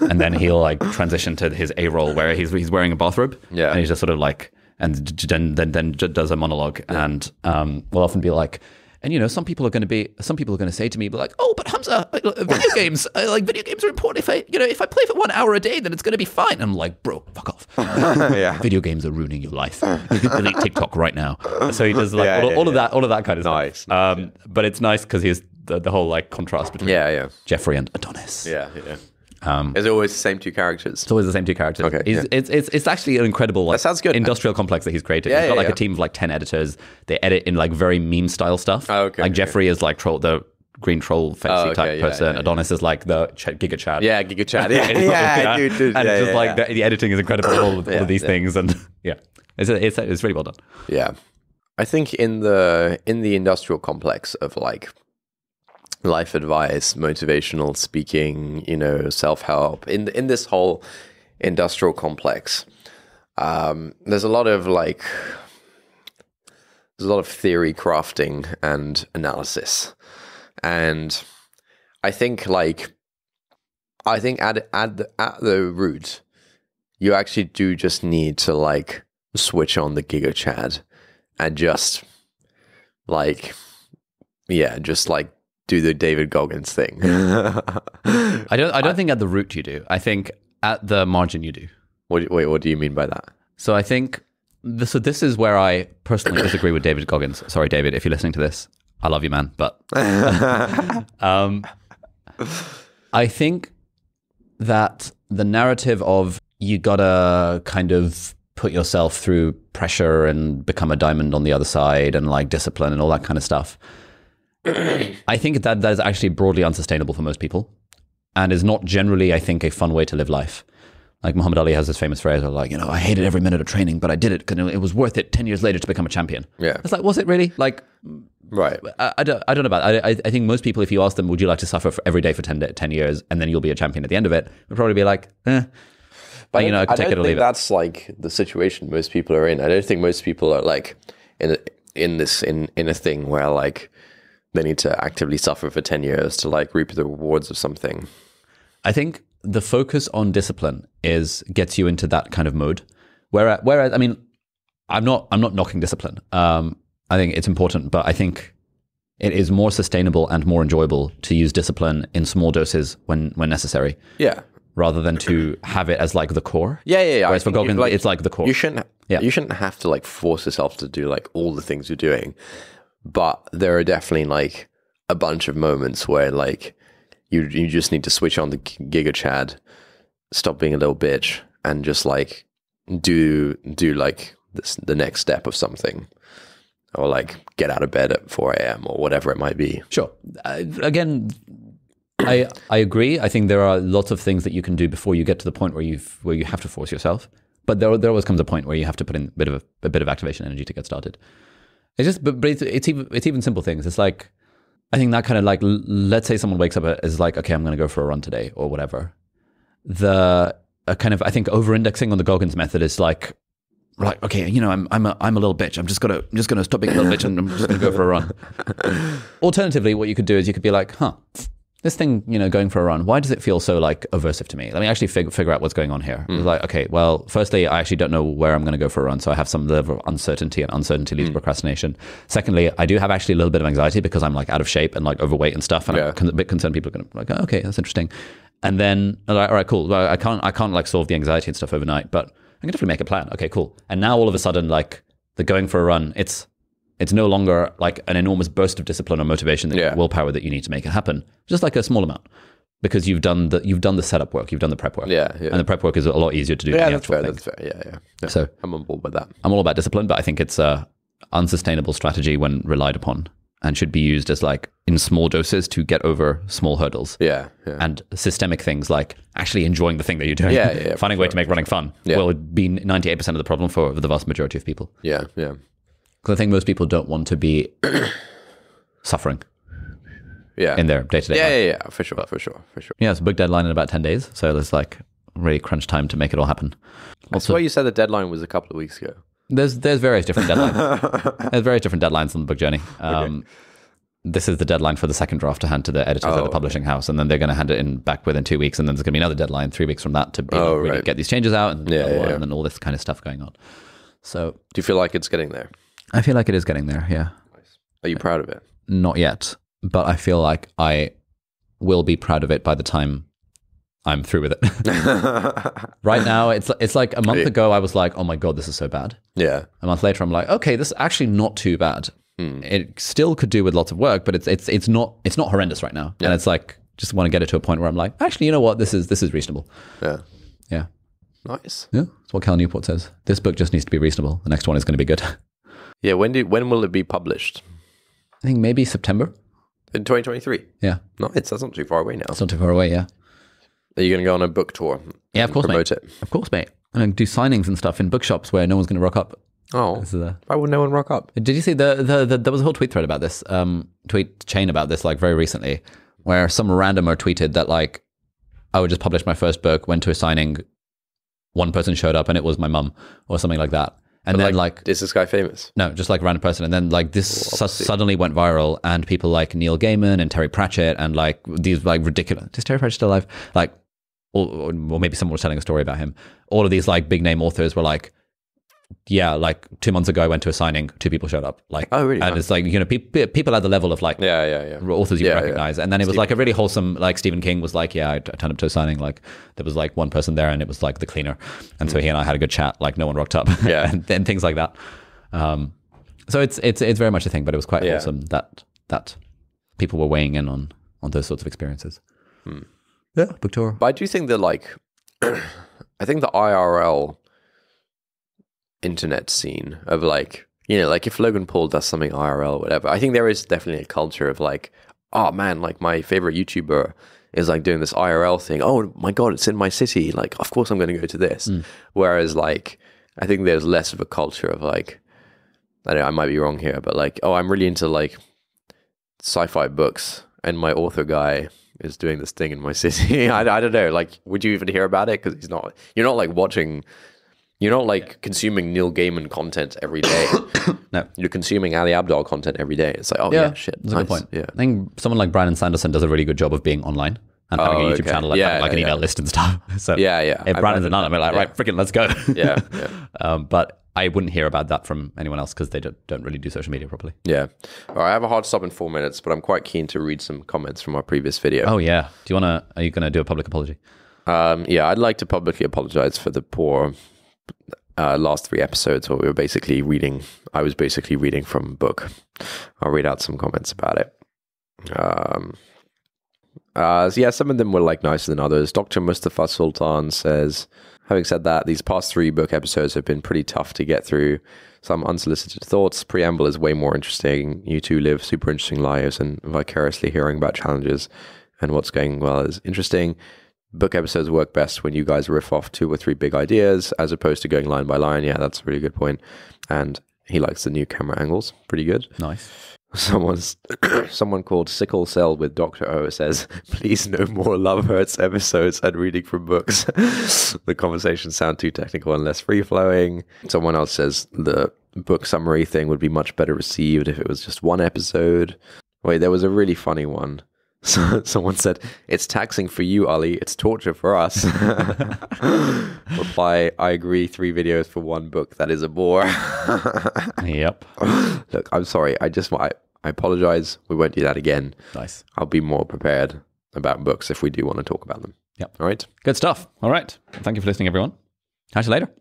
And then he'll like transition to his A-roll where he's he's wearing a bathrobe. Yeah. And he's just sort of like, and then then, then does a monologue yeah. and um, will often be like, and you know, some people are going to be, some people are going to say to me, be like, oh, but Hamza, video games, I, like video games are important. If I, you know, if I play for one hour a day, then it's going to be fine. And I'm like, bro, fuck off. yeah. Video games are ruining your life. Delete TikTok right now. So he does like yeah, all, yeah, all yeah. of that, all of that kind of nice, stuff. Nice. Um, yeah. But it's nice because he's the, the whole like contrast between yeah, yeah. Jeffrey and Adonis. Yeah, yeah. Um, is it always the same two characters? It's always the same two characters. Okay, he's, yeah. it's, it's, it's actually an incredible like, that sounds good. industrial complex that he's created. Yeah, he's got yeah, like yeah. a team of like ten editors. They edit in like very meme style stuff. Oh, okay, like okay. Jeffrey is like troll, the green troll fancy oh, okay, type yeah, person. Yeah, yeah. Adonis is like the ch Giga Chad. Yeah, Giga Chad. Yeah, yeah, yeah, dude, dude, and yeah, it's just yeah, like yeah. The, the editing is incredible. All of, yeah, all of these yeah. things, and yeah, it's, it's it's really well done. Yeah, I think in the in the industrial complex of like. Life advice, motivational speaking, you know, self-help. In in this whole industrial complex, um, there's a lot of like, there's a lot of theory crafting and analysis, and I think like, I think at at the, at the root, you actually do just need to like switch on the Giga Chad, and just like, yeah, just like. Do the David Goggins thing. I don't. I don't I, think at the root you do. I think at the margin you do. What, wait, what do you mean by that? So I think So this is where I personally disagree with David Goggins. Sorry, David, if you're listening to this, I love you, man. But um, I think that the narrative of you gotta kind of put yourself through pressure and become a diamond on the other side and like discipline and all that kind of stuff. I think that that is actually broadly unsustainable for most people and is not generally, I think, a fun way to live life. Like Muhammad Ali has this famous phrase of like, you know, I hated every minute of training, but I did it because it was worth it ten years later to become a champion. Yeah. It's like, was it really? Like, right. I, I, don't, I don't know about it. I, I think most people, if you ask them, would you like to suffer for every day for ten years and then you'll be a champion at the end of it, would probably be like, eh. But, you know, I, I don't think that's like the situation most people are in. I don't think most people are like in, in this, in, in a thing where like they need to actively suffer for ten years to like reap the rewards of something. I think the focus on discipline is gets you into that kind of mode. Whereas, whereas I mean, I'm not, I'm not knocking discipline. Um, I think it's important, but I think it is more sustainable and more enjoyable to use discipline in small doses when, when necessary. Yeah. Rather than to have it as like the core. Yeah, yeah, yeah. Whereas for Goggins, like, it's like the core. You shouldn't, yeah. you shouldn't have to like force yourself to do like all the things you're doing. But there are definitely like a bunch of moments where like you you just need to switch on the Giga Chad, stop being a little bitch, and just like do do like this, the next step of something. Or like get out of bed at four A M or whatever it might be. Sure. Uh, again... I, I agree. I think there are lots of things that you can do before you get to the point where you've where you have to force yourself. But there there always comes a point where you have to put in a bit of a, a bit of activation energy to get started. It's just, but, but it's, it's even it's even simple things. It's like, I think that kind of like, let's say someone wakes up is like, okay, I'm going to go for a run today or whatever. The a kind of I think over-indexing on the Goggins method is like, like okay, you know, I'm I'm a, I'm a little bitch. I'm just gonna I'm just gonna stop being a little bitch and I'm just gonna go for a run. Alternatively, what you could do is you could be like, huh. This thing, you know, going for a run, why does it feel so like aversive to me? Let me actually fig figure out what's going on here. Mm. It's like, okay, well, firstly, I actually don't know where I'm going to go for a run. So I have some level of uncertainty, and uncertainty leads mm. to procrastination. Secondly, I do have actually a little bit of anxiety because I'm like out of shape and like overweight and stuff. And yeah. I'm con a bit concerned people are going to be like, oh, okay, that's interesting. And then, all right, all right, cool. Well, I can't, I can't like solve the anxiety and stuff overnight, but I can definitely make a plan. Okay, cool. And now all of a sudden, like the going for a run, it's, It's no longer like an enormous burst of discipline or motivation, that yeah. willpower that you need to make it happen. Just like a small amount, because you've done the you've done the setup work, you've done the prep work, yeah, yeah. and the prep work is a lot easier to do. Yeah, than that's, the fair, that's fair. Yeah, yeah, yeah. So I'm on board with that. I'm all about discipline, but I think it's a unsustainable strategy when relied upon, and should be used as like in small doses to get over small hurdles. Yeah, yeah. And systemic things like actually enjoying the thing that you're doing, yeah, yeah, yeah, finding a way sure. to make running fun yeah. will be ninety-eight percent of the problem for the vast majority of people. Yeah, yeah. Because I think most people don't want to be suffering yeah. in their day-to-day -day yeah, life. Yeah, yeah, for sure, but, for sure, for sure. Yeah, it's a big deadline in about ten days. So there's like really crunch time to make it all happen. That's why you said the deadline was a couple of weeks ago. There's there's various different deadlines. There's various different deadlines on the book journey. Um, okay. This is the deadline for the second draft to hand to the editors oh, at the publishing house. And then they're going to hand it in back within two weeks. And then there's going to be another deadline three weeks from that to be, oh, like, really right. get these changes out and, yeah, blah, blah, yeah, yeah. and then all this kind of stuff going on. So do you feel like it's getting there? I feel like it is getting there, yeah. Nice. Are you proud of it? Not yet, but I feel like I will be proud of it by the time I'm through with it. Right now, it's it's like a month yeah. ago, I was like, oh my God, this is so bad. Yeah. A month later, I'm like, okay, this is actually not too bad. Mm. It still could do with lots of work, but it's it's it's not it's not horrendous right now. Yeah. And it's like, just want to get it to a point where I'm like, actually, you know what? This is this is reasonable. Yeah. Yeah. Nice. Yeah, that's what Cal Newport says. This book just needs to be reasonable. The next one is going to be good. Yeah, when do when will it be published? I think maybe September. In twenty twenty-three? Yeah. No, it's that's not too far away now. It's not too far away, yeah. Are you going to go on a book tour? Yeah, of course, promote mate. It? Of course, mate. I'm going to do signings and stuff in bookshops where no one's going to rock up. Oh, this is a... why would no one rock up? Did you see, the, the, the there was a whole tweet thread about this, um, tweet chain about this, like very recently, where some randomer tweeted that like, I would just publish my first book, went to a signing, one person showed up and it was my mum or something like that. And but then like, like... Is this guy famous? No, just like random person. And then like this well, su suddenly went viral and people like Neil Gaiman and Terry Pratchett and like these like ridiculous... Is Terry Pratchett still alive? Like, or, or maybe someone was telling a story about him. All of these like big name authors were like, yeah, like two months ago, I went to a signing, two people showed up. Like, oh, really? And it's like, you know, pe pe people at the level of like, yeah, yeah, yeah, authors you yeah, recognize. Yeah. And then it was Stephen like a really wholesome, like Stephen King was like, yeah, I, I turned up to a signing. Like there was like one person there and it was like the cleaner. And mm. so he and I had a good chat, like no one rocked up yeah. and, and things like that. Um, so it's, it's, it's very much a thing, but it was quite yeah. wholesome that, that people were weighing in on, on those sorts of experiences. Mm. Yeah. Book tour. But I do think that like, I think the I R L internet scene of like, you know, like if Logan Paul does something I R L or whatever, I think there is definitely a culture of like, oh man, like my favorite YouTuber is like doing this I R L thing. Oh my God, it's in my city. Like, of course I'm going to go to this. Mm. Whereas like, I think there's less of a culture of like, I don't know, I might be wrong here, but like, oh, I'm really into like sci-fi books and my author guy is doing this thing in my city. I, I don't know. Like, would you even hear about it? Because he's not, you're not like watching, you're not like yeah. consuming Neil Gaiman content every day. No. You're consuming Ali Abdaal content every day. It's like, oh yeah, yeah shit. That's nice. A good point. Yeah. I think someone like Brandon Sanderson does a really good job of being online and having oh, a YouTube okay. channel, like, yeah, like yeah, an email yeah. list and stuff. So yeah, yeah. If Brandon's another, I'm like, yeah. right, freaking let's go. yeah. yeah. Um, but I wouldn't hear about that from anyone else because they don't really do social media properly. Yeah. All right, I have a hard stop in four minutes, but I'm quite keen to read some comments from our previous video. Oh, yeah. Do you want to, are you going to do a public apology? Um, yeah, I'd like to publicly apologize for the poor uh, last three episodes where we were basically reading, I was basically reading from a book. I'll read out some comments about it. Um, uh, so yeah, some of them were like nicer than others. Doctor Mustafa Sultan says, having said that, these past three book episodes have been pretty tough to get through. Some unsolicited thoughts. Preamble is way more interesting. You two live super interesting lives, and vicariously hearing about challenges and what's going well is interesting. Book episodes work best when you guys riff off two or three big ideas as opposed to going line by line. Yeah, that's a really good point. And he likes the new camera angles. Pretty good. Nice. Someone's, someone called Sickle Cell with Doctor O says, please no more Love Hurts episodes and reading from books. The conversations sound too technical and less free-flowing. Someone else says the book summary thing would be much better received if it was just one episode. Wait, there was a really funny one. So, someone said, it's taxing for you, Ali. It's torture for us. Reply, I agree. Three videos for one book. That is a bore. Yep. Look, I'm sorry. I just I, I apologize. We won't do that again. Nice. I'll be more prepared about books if we do want to talk about them. Yep. All right. Good stuff. All right. Thank you for listening, everyone. Catch you later.